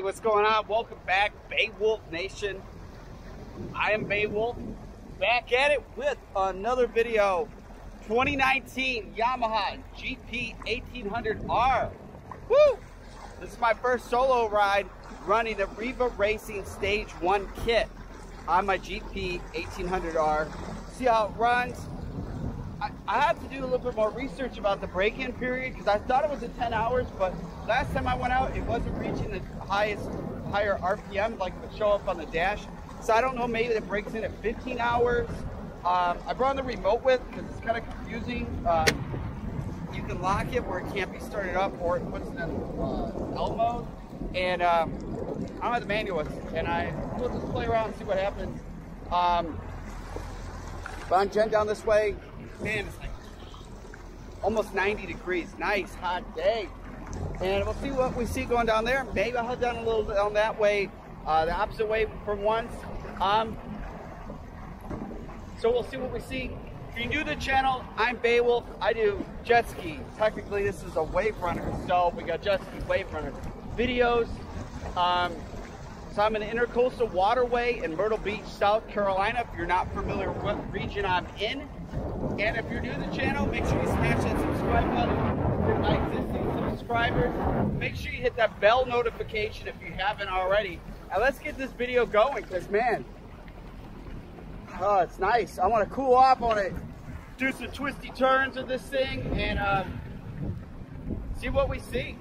Hey, what's going on? Welcome back, Beowulf Nation. I am Beowulf, back at it with another video. 2019 Yamaha GP1800R. Woo! This is my first solo ride running the Riva Racing Stage 1 kit on my GP1800R. See how it runs. I have to do a little bit more research about the break-in period because I thought it was at 10 hours, but last time I went out, it wasn't reaching the higher RPM like it would show up on the dash. So I don't know, maybe it breaks in at 15 hours. I brought the remote with because it's kind of confusing. You can lock it where it can't be started up, or it puts it in L mode. And I don't have the manual with it, and we'll just play around and see what happens. Bon Jen down this way. Man, it's like almost 90 degrees. Nice, hot day. And we'll see what we see going down there. Maybe I'll head down a little down that way, the opposite way for once. So we'll see what we see. If you're new to the channel, I'm Beowulf. I do jet ski. Technically, this is a wave runner. So we got jet ski wave runner videos. So I'm in the intercoastal waterway in Myrtle Beach, South Carolina, if you're not familiar with what region I'm in. And if you're new to the channel, make sure you smash that subscribe button. If you're my existing subscribers, make sure you hit that bell notification if you haven't already. And let's get this video going, because man, oh, it's nice. I want to cool off on it, do some twisty turns of this thing, and see what we see.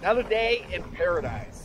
Another day in paradise.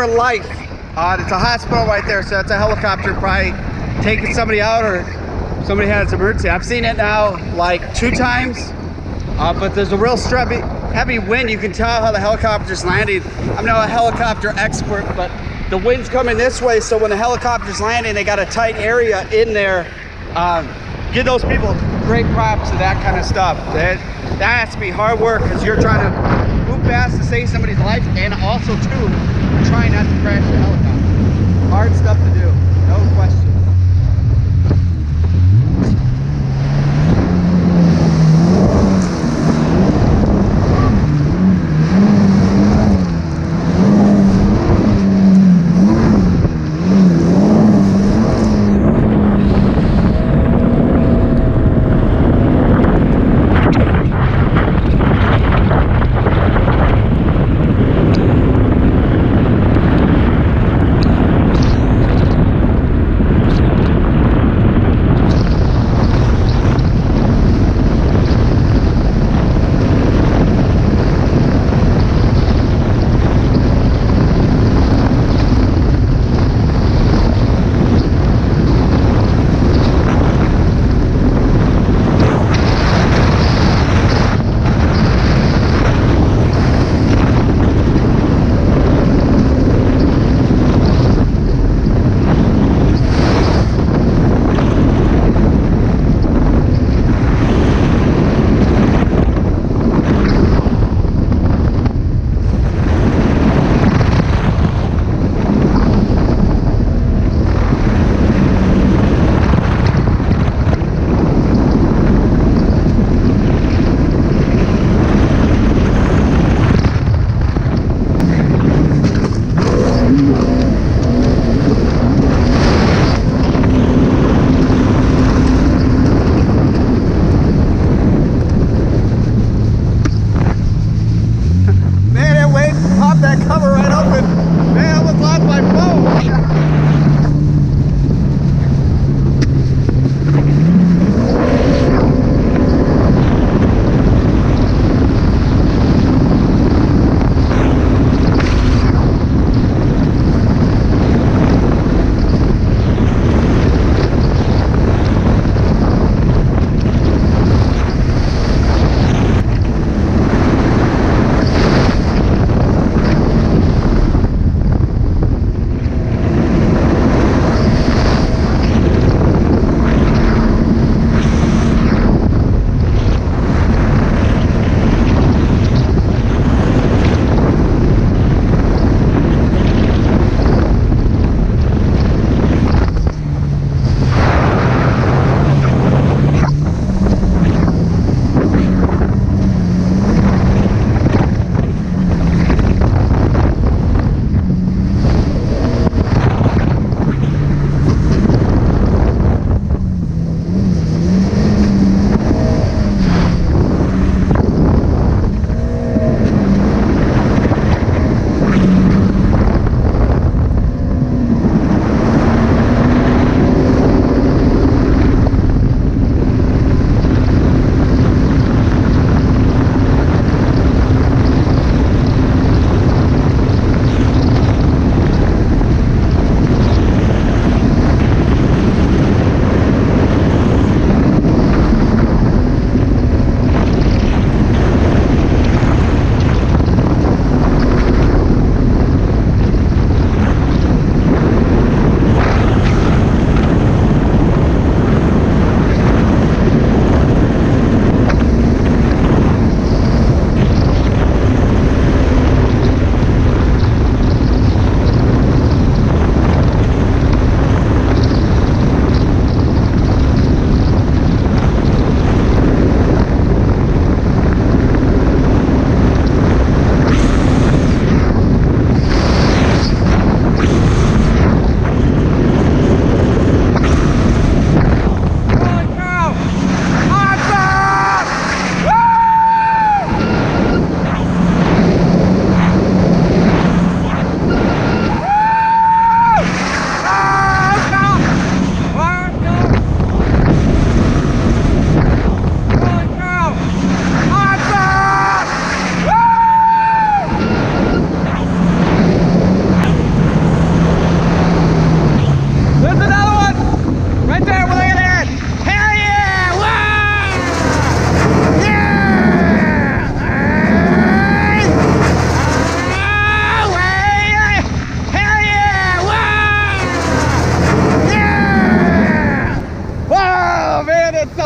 for life. It's a hospital right there, so that's a helicopter probably taking somebody out or somebody has an emergency. I've seen it now like 2 times, but there's a real heavy wind. You can tell how the helicopter's landing. I'm not a helicopter expert, but the wind's coming this way, so when the helicopter's landing, they got a tight area in there. Give those people great props to that kind of stuff. That has to be hard work because you're trying to move fast to save somebody's life, and also too, trying not to crash the helicopter. Hard stuff to do, no question.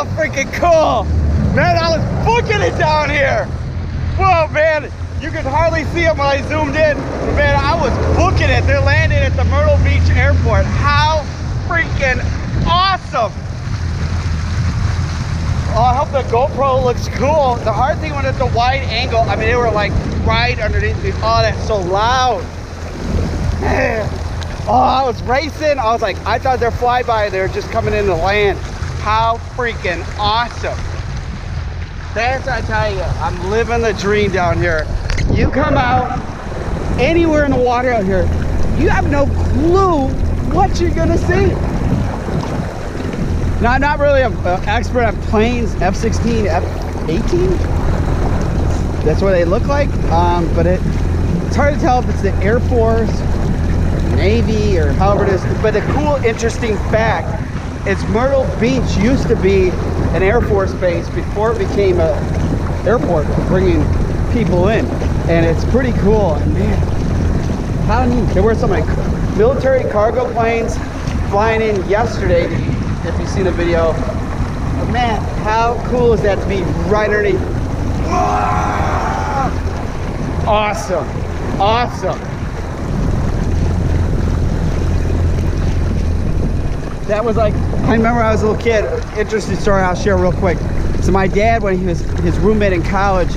so freaking cool. Man, I was booking it down here. Whoa, man, you could hardly see it when I zoomed in. But man, I was booking it. They're landing at the Myrtle Beach airport. How freaking awesome. Oh, I hope the GoPro looks cool. The hard thing when it's a wide angle, I mean, they were like right underneath me. Oh, that's so loud. Man. Oh, I was racing. I was like, I thought they're flyby. They're just coming in to land. How freaking awesome. That's, I tell you, I'm living the dream down here. You come out anywhere in the water out here, you have no clue what you're gonna see. Now, I'm not really an expert on planes, F-16, F-18. That's what they look like. But it's hard to tell if it's the Air Force, Navy, or however it is. But the cool, interesting fact is Myrtle Beach used to be an Air Force base before it became an airport, bringing people in. And it's pretty cool. And man, how neat. There were some like military cargo planes flying in yesterday, if you've seen the video. But man, how cool is that to be right underneath? Whoa! Awesome, awesome. That was like, I remember I was a little kid, interesting story I'll share real quick. So my dad, when he was his roommate in college,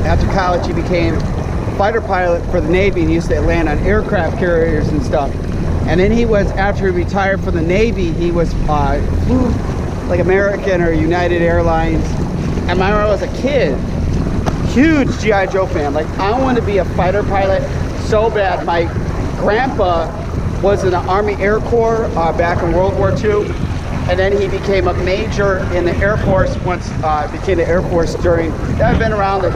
after college he became a fighter pilot for the Navy, and he used to land on aircraft carriers and stuff. And then he was, after he retired from the Navy, he was flew like American or United Airlines. And I remember I was a kid, huge G.I. Joe fan. Like, I wanted to be a fighter pilot so bad. My grandpa was in the Army Air Corps back in World War II. And then he became a major in the Air Force once became the Air Force during, that had been around the,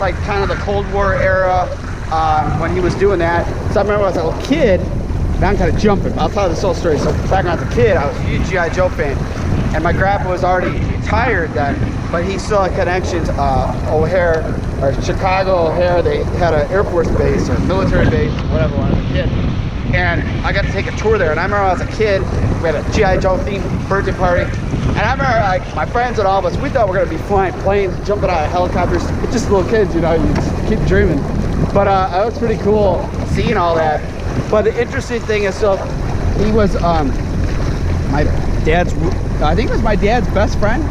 like kind of the Cold War era. When he was doing that. So I remember I was a little kid, now I'm kind of jumping, but I'll tell you this whole story. So back when I was a kid, I was a huge G.I. Joe fan, and my grandpa was already retired then, but he still had connections, O'Hare, or Chicago O'Hare. They had an Air Force base or military base, whatever, when I was a kid. And I got to take a tour there, and I remember I was a kid, we had a G.I. Joe themed birthday party, and I remember like, my friends and all of us, we thought we were going to be flying planes, jumping out of helicopters, just little kids, you know, you just keep dreaming. But it was pretty cool seeing all that. But the interesting thing is, so he was my dad's, I think it was my dad's best friend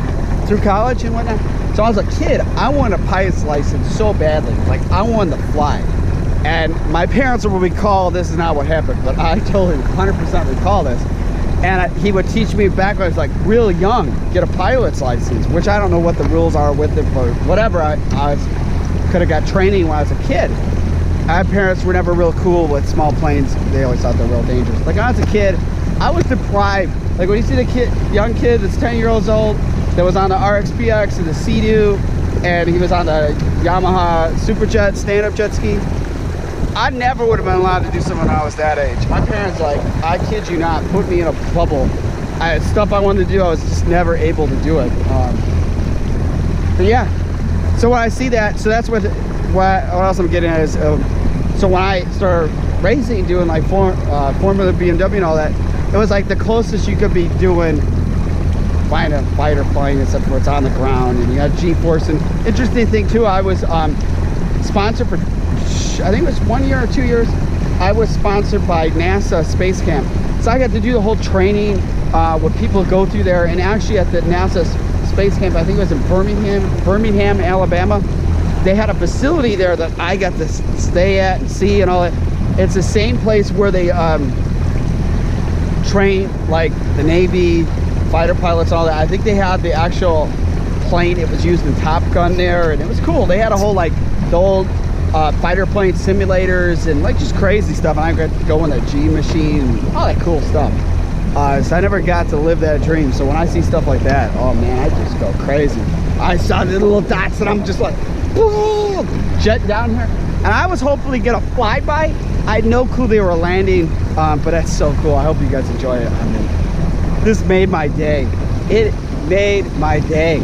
through college and whatnot. So I was a kid, I wanted a pilot's license so badly. Like, I wanted to fly. And my parents would recall, this is not what happened, but I totally 100% recall this. And he would teach me back when I was like real young, get a pilot's license, which I don't know what the rules are with it, but whatever. I was, could have got training when I was a kid. My parents were never real cool with small planes. They always thought they were real dangerous. Like, when I was a kid, I was deprived. Like, when you see the kid, young kid that's 10 years old that was on the RXP-X and the Sea-Doo, and he was on the Yamaha Superjet stand-up jet ski, I never would have been allowed to do something when I was that age. My parents, like, I kid you not, put me in a bubble. I had stuff I wanted to do, I was just never able to do it. But yeah. So when I see that, so that's what else I'm getting at is, so when I started racing, doing like Formula BMW and all that, it was like the closest you could be doing flying a fighter plane, except for it's on the ground and you got G-force. And interesting thing too, I was sponsored for, I think it was 1 year or 2 years, I was sponsored by NASA Space Camp. So I got to do the whole training, what people go through there, and actually at the NASA Space Camp, I think it was in Birmingham, Alabama. They had a facility there that I got to stay at and see and all that. It's the same place where they train like the Navy fighter pilots, all that. I think they had the actual plane, it was used in Top Gun there, and it was cool. They had a whole like the old fighter plane simulators and like just crazy stuff. And I got to go in the G machine and all that cool stuff. So I never got to live that dream. So when I see stuff like that, oh man, I just go crazy. I saw the little dots and I'm just like, boom, jet down here. And I was hopefully gonna fly by. I had no clue they were landing, but that's so cool. I hope you guys enjoy it. I mean, this made my day. It made my day.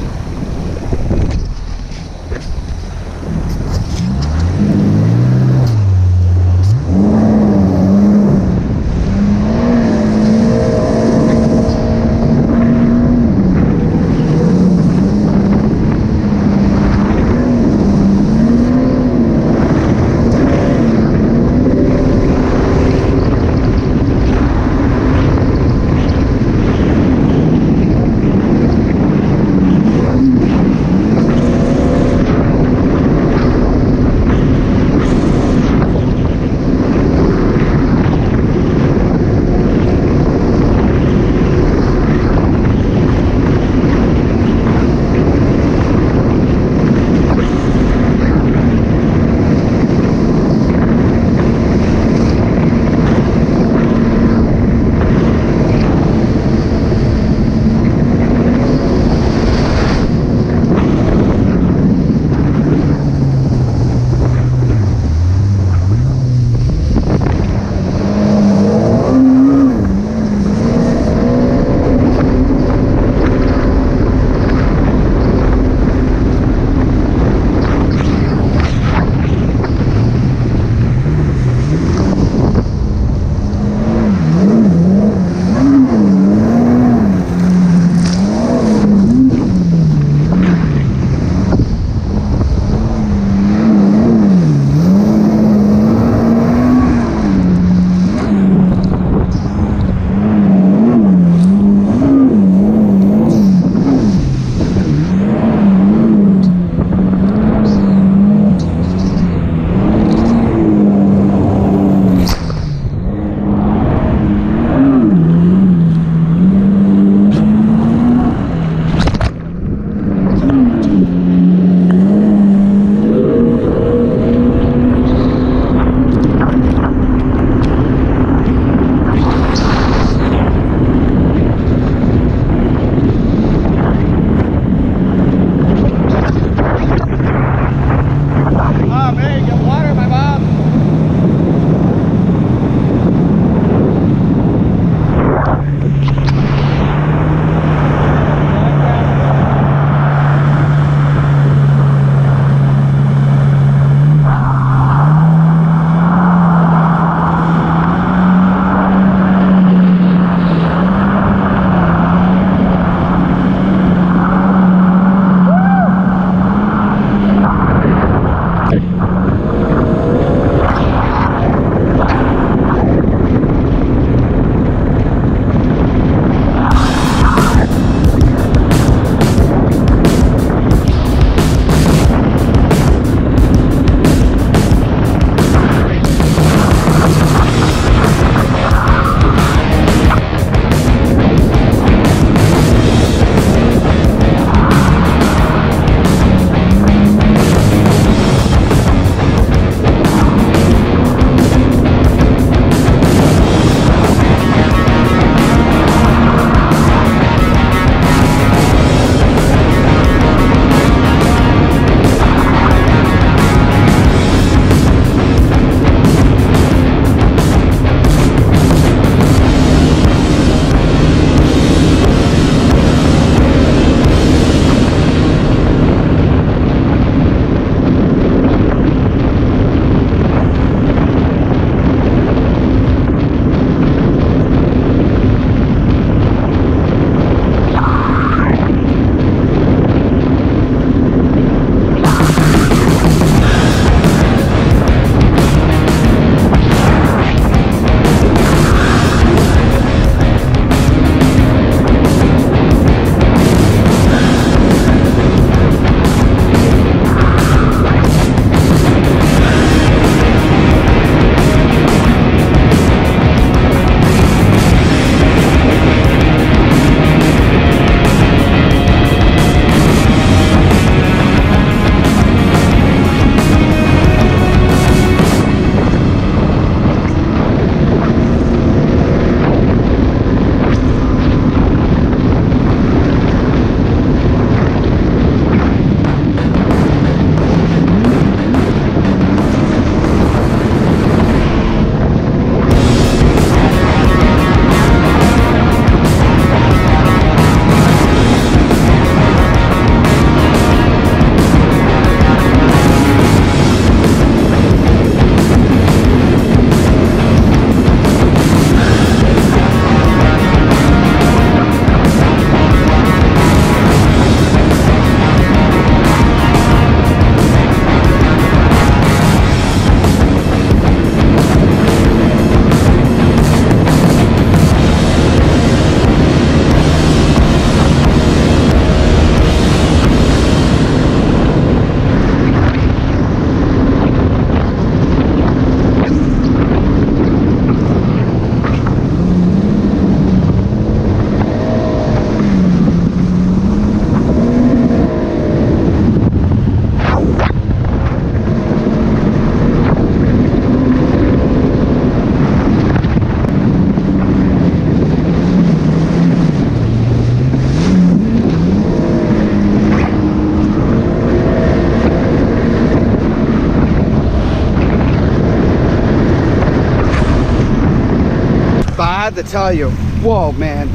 by to tell you, whoa, man,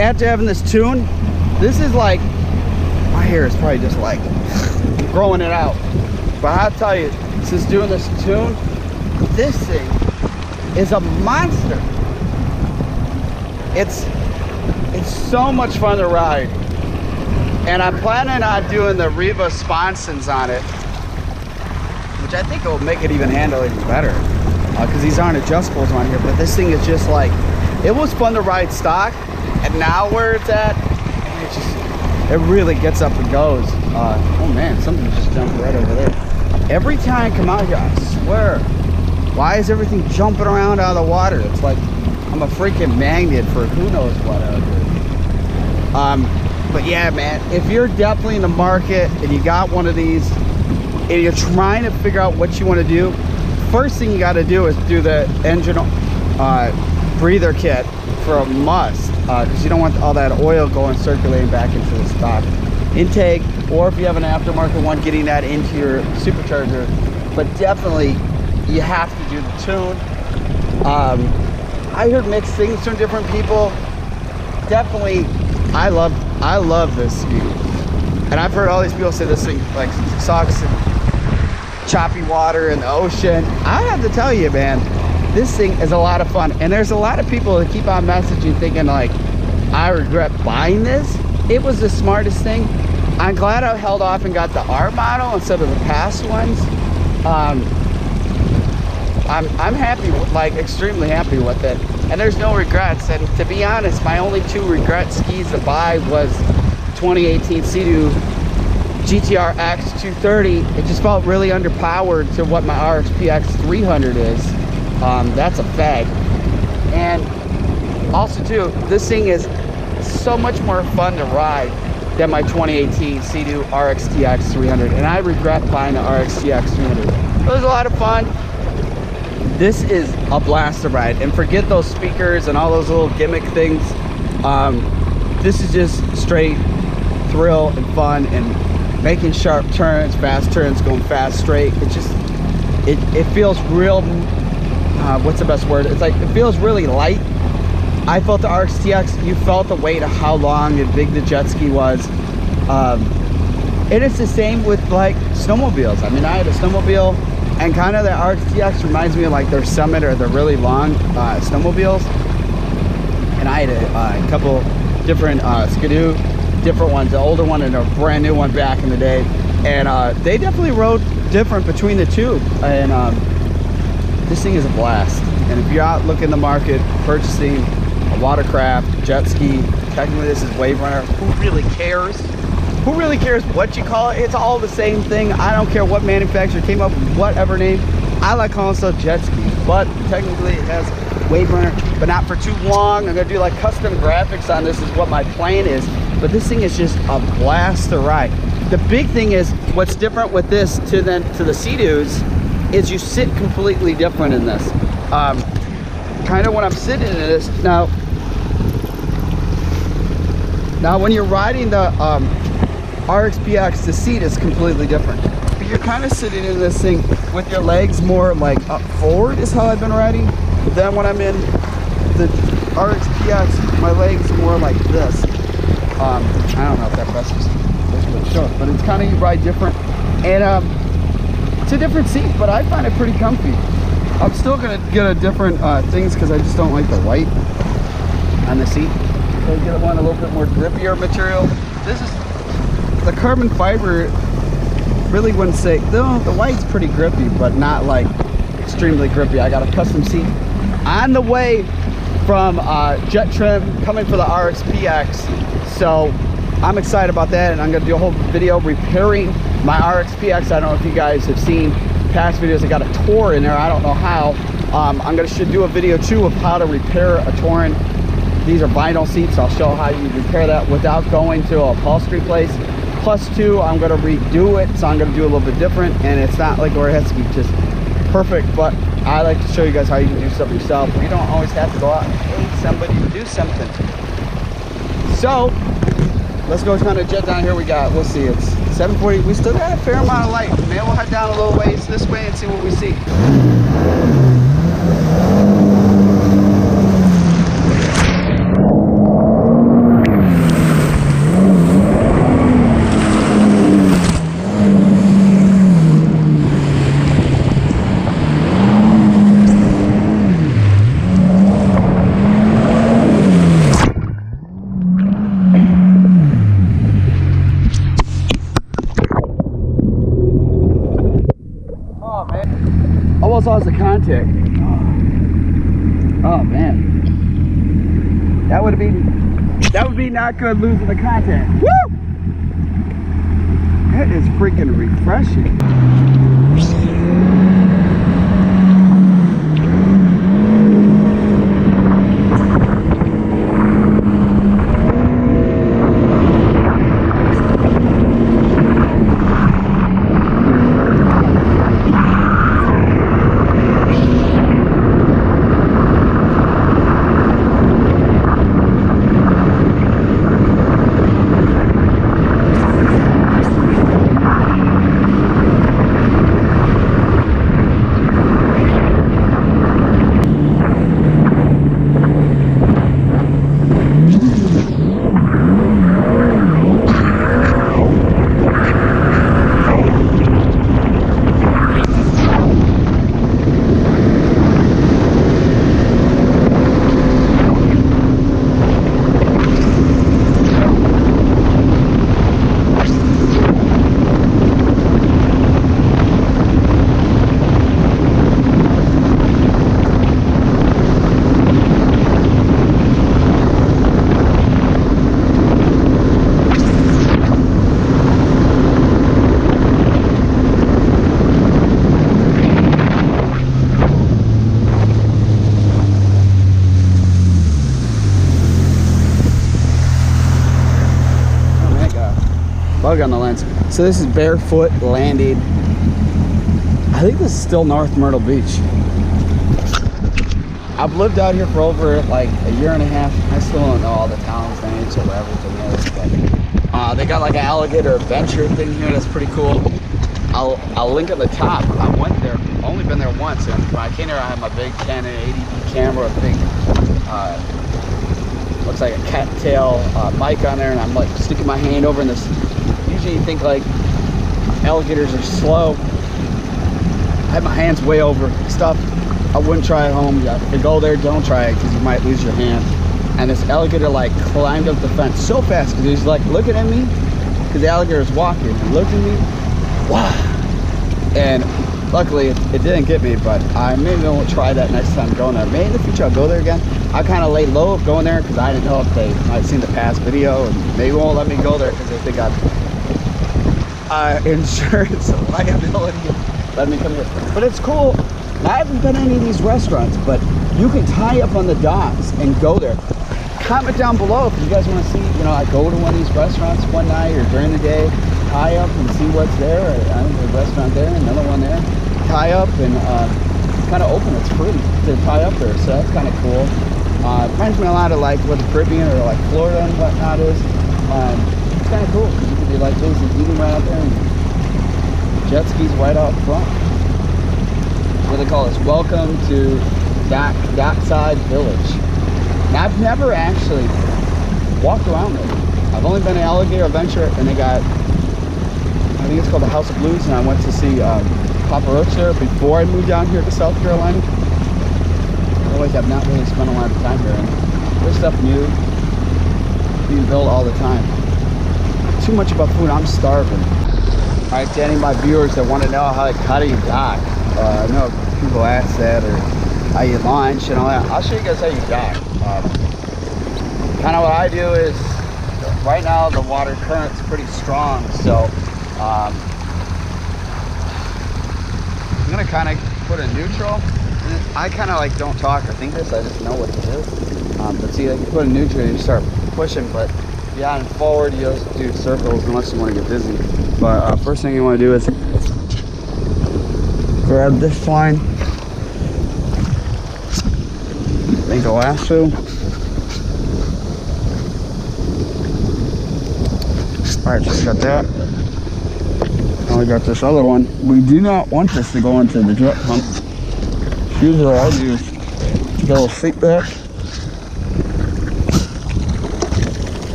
after having this tune, this is like, my hair is probably just like growing it out. But I'll tell you, since doing this tune, this thing is a monster. It's so much fun to ride. And I'm planning on doing the Riva sponsons on it, which I think will make it even handle even better, because these aren't adjustables on here. But this thing is just like, it was fun to ride stock, and now where it's at, and it just, it really gets up and goes. Oh man, something just jumped right over there. Every time I come out here, I swear, why is everything jumping around out of the water? It's like I'm a freaking magnet for who knows what out here. But yeah, man, if you're definitely in the market and you got one of these and you're trying to figure out what you want to do, first thing you got to do is do the engine breather kit for a must, because you don't want all that oil going circulating back into the stock intake, or if you have an aftermarket one, getting that into your supercharger. But definitely you have to do the tune. I heard mixed things from different people. Definitely, I love this speed, and I've heard all these people say this thing like sucks and choppy water in the ocean. I have to tell you, man, this thing is a lot of fun, and there's a lot of people that keep on messaging thinking like, I regret buying this. It was the smartest thing. I'm glad I held off and got the R model instead of the past ones. I'm happy, like extremely happy with it. And there's no regrets. And to be honest, my only two regret skis to buy was 2018 Sea-Doo GTR-X 230. It just felt really underpowered to what my RXP-X 300 is. That's a fag. And also too, this thing is so much more fun to ride than my 2018 Sea-Doo RXT-X 300. And I regret buying the RXT-X 300. It was a lot of fun. This is a blast to ride, and forget those speakers and all those little gimmick things. This is just straight thrill and fun, and making sharp turns, fast turns, going fast, straight. It just, it feels real, what's the best word? It's like, it feels really light. I felt the RXT-X, you felt the weight of how long and big the jet ski was. And it's the same with like snowmobiles. I mean, I had a snowmobile, and kind of the RXT-X reminds me of like their Summit or the really long snowmobiles. And I had a couple different Skidoo, different ones, the older one and a brand new one back in the day. And they definitely rode different between the two. And this thing is a blast. And if you're out looking in the market, purchasing a watercraft, jet ski, technically this is Wave Runner, who really cares? Who really cares what you call it? It's all the same thing. I don't care what manufacturer came up with whatever name. I like calling stuff jet ski, but technically it has Wave Runner, but not for too long. I'm gonna do like custom graphics on this is what my plan is, but this thing is just a blast to ride. The big thing is what's different with this to the Sea-Doos is you sit completely different in this. Kind of when I'm sitting in this, now when you're riding the, RXP-X, the seat is completely different. But you're kind of sitting in this thing with your legs more like up forward is how I've been riding. Then when I'm in the RXP-X, my legs more like this. I don't know if that best is what it shows, but it's kind of, you ride different. And it's a different seat, but I find it pretty comfy. I'm still gonna get a different things because I just don't like the white on the seat. So get one a little bit more grippier material. This is the carbon fiber, really wouldn't say, though the white's pretty grippy, but not like extremely grippy. I got a custom seat on the way from Jet Trim coming for the RXP-X, so I'm excited about that, and I'm gonna do a whole video repairing my RXP-X. I don't know if you guys have seen past videos, I got a Torn in there, I don't know how. I'm gonna do a video too of how to repair a Torn. These are vinyl seats, I'll show how you repair that without going to a upholstery place. Plus two, I'm gonna redo it, so I'm gonna do a little bit different, and it's not like where it has to be just perfect, but I like to show you guys how you can do stuff yourself. You don't always have to go out and pay somebody to do something. So let's go kind of jet down here. We got, we'll see, it's 7:40. We still got a fair amount of light. Maybe we'll head down a little ways this way and see what we see. lost the contact. Oh man, that would have been, that would be not good losing the contact. Woo! That is freaking refreshing. On the lens. So this is Barefoot Landing. I think this is still North Myrtle Beach. I've lived out here for over like a year and a half. I still don't know all the towns, names, or everything is, but they got like an Alligator Adventure thing here that's pretty cool. I'll link at the top. I went there, only been there once, and when I came here I had my big Canon 80D camera, big looks like a cattail mic on there, and I'm like sticking my hand over in this. Usually you think like alligators are slow. I had my hands way over stuff I wouldn't try at home. If you go there, don't try it because you might lose your hand. And this alligator like climbed up the fence so fast because he's like looking at me because the alligator is walking and looking at me. Wow. And luckily it didn't get me, but I maybe won't try that next time going there. Maybe in the future I'll go there again. I kind of lay low of going there because I didn't know if they might seen the past video and they won't let me go there because they think I'm insurance liability let me come here. But it's cool. I haven't been to any of these restaurants, but you can tie up on the docks and go there. Comment down below if you guys want to see, you know, I go to one of these restaurants one night or during the day, tie up and see what's there. I don't know, a restaurant there, another one there, tie up and kind of open. It's free to tie up there, so that's kind of cool. Reminds me a lot of like what the Caribbean or like Florida and whatnot is. It's kind of cool because you can be like this and eating right out there, and jet skis right out front. What do they call this? Welcome to Dockside Village. Now I've never actually walked around there. I've only been to Alligator Adventure, and they got, I think it's called the House of Blues, and I went to see Papa Roach there before I moved down here to South Carolina. Otherwise I've not really spent a lot of time here, and there's stuff new being built all the time. Too much about food, I'm starving. All right, to any of my viewers that want to know how do you dock, I know people ask that, or how you launch and all that. I'll show you guys how you dock. Kind of what I do is, right now the water current's pretty strong, so I'm gonna kind of put a neutral. I kind of like don't talk or think this, I just know what to do. But see, like you put a neutral and you start pushing, but yeah, and forward you just do circles unless you want to get dizzy. But first thing you want to do is grab this line. I think the lasso. Alright, just got that. Now we got this other one. We do not want this to go into the jet pump. Usually what I'll do is get a little seat back.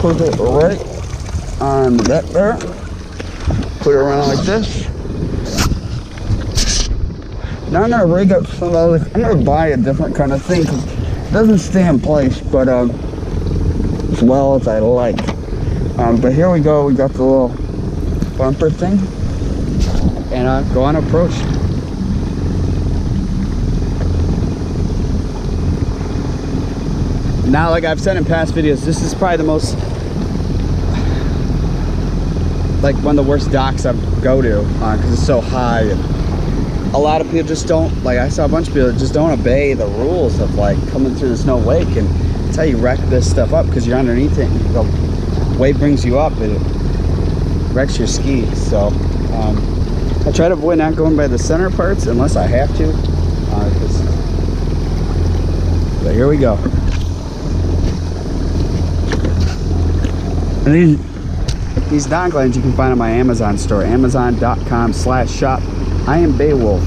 Put it right on that there. Put it around like this. Now I'm gonna rig up some of this. I'm gonna buy a different kind of thing. It doesn't stay in place, but as well as I like. But here we go. We got the little bumper thing, and go on approach. Now, like I've said in past videos, this is probably the most, like, one of the worst docks I go to because it's so high. And a lot of people just don't, like, I saw a bunch of people that just don't obey the rules of, like, coming through the snow wake, and that's how you wreck this stuff up, because you're underneath it and the wave brings you up and it wrecks your ski. So I try to avoid not going by the center parts unless I have to. But here we go. And these dock lines you can find on my Amazon store, amazon.com/shop. I Am Beowulf.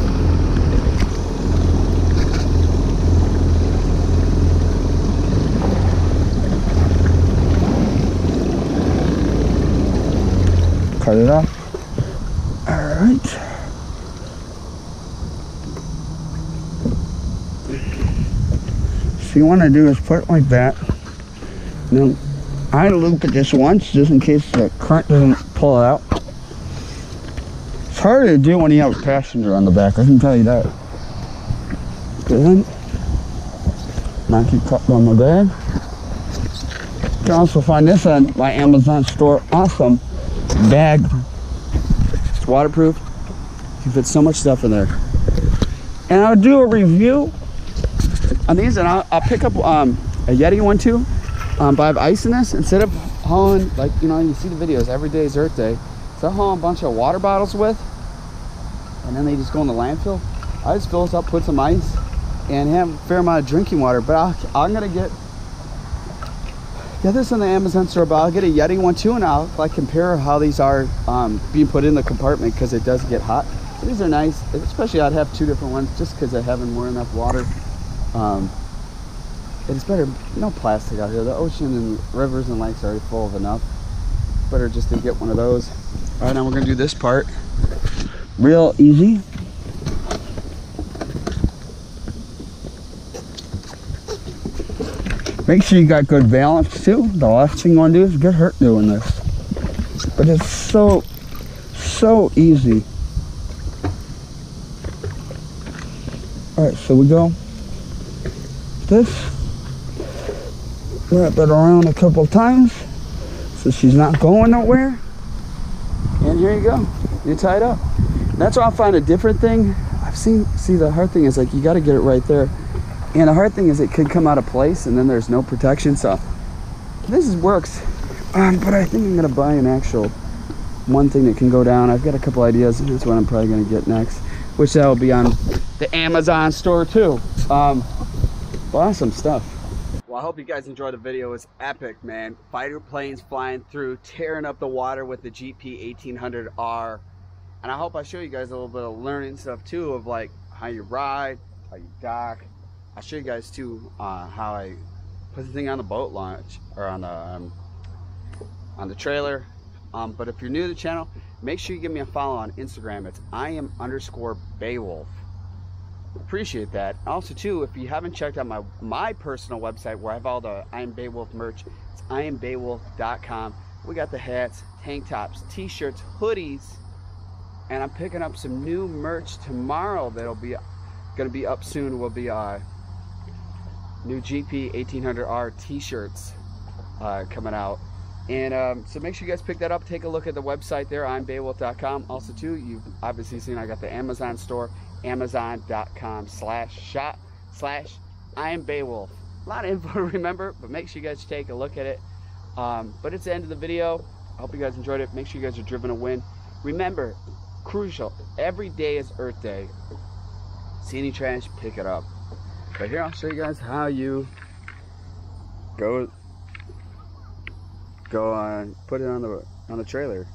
Cut it off. All right. So you want to do is put it like that. Then I loop it just once, just in case the current doesn't pull it out. It's harder to do when you have a passenger on the back, I can tell you that. Good. Now keep cut on my bag. You can also find this on my Amazon store. Awesome bag. It's waterproof. You can fit so much stuff in there. And I'll do a review on these, and I'll pick up a Yeti one too. But I have ice in this. Instead of hauling, like, you know, you see the videos, every day is Earth Day. So I haul a bunch of water bottles with, and then they just go in the landfill. I just fill this up, put some ice, and have a fair amount of drinking water. But I'm gonna get this in the Amazon store, but I'll get a Yeti one too, and I'll, like, compare how these are being put in the compartment, because it does get hot. But these are nice, especially I'd have two different ones just because I haven't more enough water. It's better, no plastic out here. The ocean and rivers and lakes are already full of enough. It's better just to get one of those. All right, now we're gonna do this part. Real easy. Make sure you got good balance too. The last thing you wanna do is get hurt doing this. But it's so, so easy. All right, so we go this. Wrap it around a couple times so she's not going nowhere, and here you go, you're tied up. And that's where I find a different thing I've seen. See, the hard thing is, like, you got to get it right there, and the hard thing is it could come out of place and then there's no protection. So this works, but I think I'm gonna buy an actual one thing that can go down. I've got a couple ideas, and that's what I'm probably gonna get next, which that will be on the Amazon store too. Awesome stuff. Well, I hope you guys enjoyed the video. It was epic, man. Fighter planes flying through, tearing up the water with the GP1800R. And I hope I show you guys a little bit of learning stuff too, of like how you ride, how you dock. I'll show you guys too how I put the thing on the boat launch, or on the trailer. But if you're new to the channel, make sure you give me a follow on Instagram. It's IAM_Beowulf. Appreciate that. Also too, if you haven't checked out my personal website where I have all the I Am Beowulf merch, it's iambeowulf.com. We got the hats, tank tops, t-shirts, hoodies, and I'm picking up some new merch tomorrow that'll be gonna be up soon. Will be new GP1800R t-shirts coming out, and so make sure you guys pick that up. Take a look at the website there, iambeowulf.com. Also too, you've obviously seen I got the Amazon store, amazon.com/shop/I Am Beowulf. A lot of info to remember, but make sure you guys take a look at it. But it's the end of the video. I hope you guys enjoyed it. Make sure you guys are driven to win. Remember, crucial, every day is Earth Day. See any trash, pick it up. But here, I'll show you guys how you go on, put it on the trailer.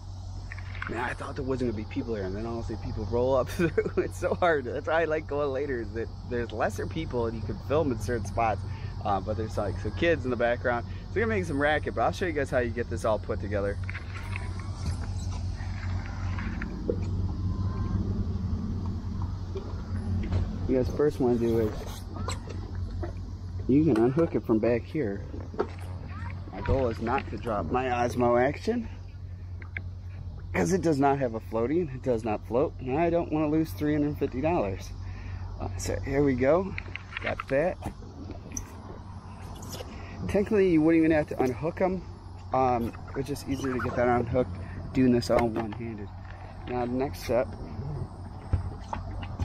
Man, I thought there wasn't gonna be people here, and then honestly, people roll up through. It's so hard. That's why I like going later, is that there's lesser people and you can film in certain spots. But there's like some kids in the background. So we're gonna make some racket, but I'll show you guys how you get this all put together. You guys first wanna do is, you can unhook it from back here. My goal is not to drop my Osmo action, because it does not have a floating, it does not float, and I don't want to lose $350. So here we go, got that. Technically, you wouldn't even have to unhook them. It's just easier to get that unhooked doing this all one-handed. Now the next step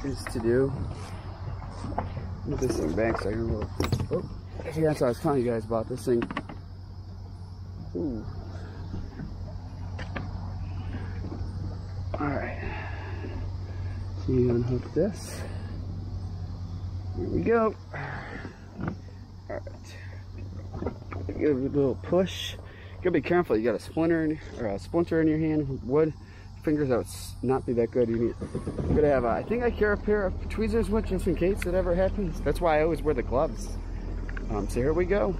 is to do this thing back so I can look. Oh, see, that's what I was telling you guys about this thing. Ooh. Alright. So you unhook this. Here we go. Alright. Give it a little push. You gotta be careful, you got a splinter in your hand, wood. Fingers out would not be that good. You're gonna have, I think I carry a pair of tweezers with just in case it ever happens. That's why I always wear the gloves. So here we go.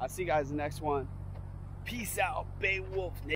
I'll see you guys in the next one. Peace out, Beowulf.